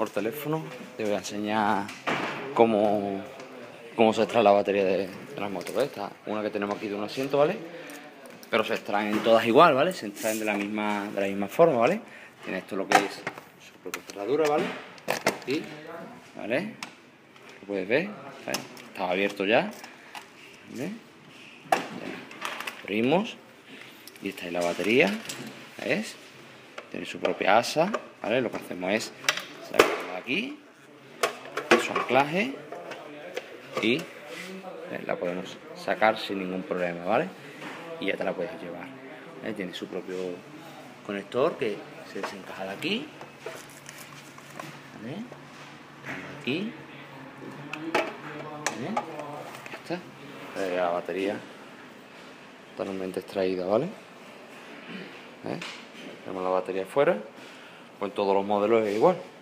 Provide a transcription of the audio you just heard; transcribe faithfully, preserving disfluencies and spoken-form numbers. por teléfono. Te voy a enseñar cómo, cómo se extrae la batería de, de las motos. ¿Ves? Esta, una que tenemos aquí de un asiento, ¿vale? Pero se extraen todas igual, ¿vale? Se extraen de la misma, de la misma forma, ¿vale? Tiene esto lo que es su propia cerradura, ¿vale? Y, ¿vale? Lo puedes ver, ¿vale? Estaba abierto ya. ¿Vale? Abrimos. Y esta es la batería. ¿Ves? Tiene su propia asa, ¿vale? Lo que hacemos es sacarla aquí, su anclaje, y ¿vale? La podemos sacar sin ningún problema, ¿vale? Y ya te la puedes llevar. ¿Vale? Tiene su propio conector que se desencaja de aquí. ¿Vale? Aquí. ¿Vale? Ya está. ¿Vale? La batería totalmente extraída, ¿vale? ¿Vale? Tenemos la batería fuera, con todos los modelos es igual.